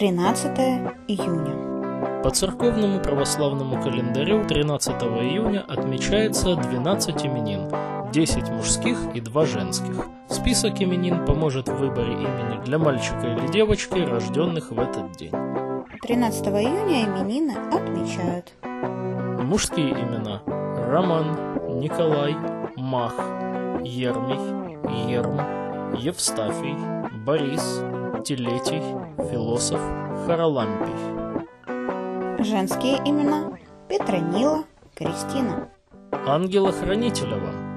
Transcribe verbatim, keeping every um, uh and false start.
тринадцатое июня. По церковному православному календарю тринадцатого июня отмечается двенадцать именин, десять мужских и два женских. Список именин поможет в выборе имени для мальчика или девочки, рожденных в этот день. тринадцатого июня именины отмечают. Мужские имена: Роман, Николай, Мах, Ермий, Ерм, Евстафий, Борис, Телетий, Философ, Харалампий. Женские имена: Петронила, Кристина. Ангела-хранителя вам!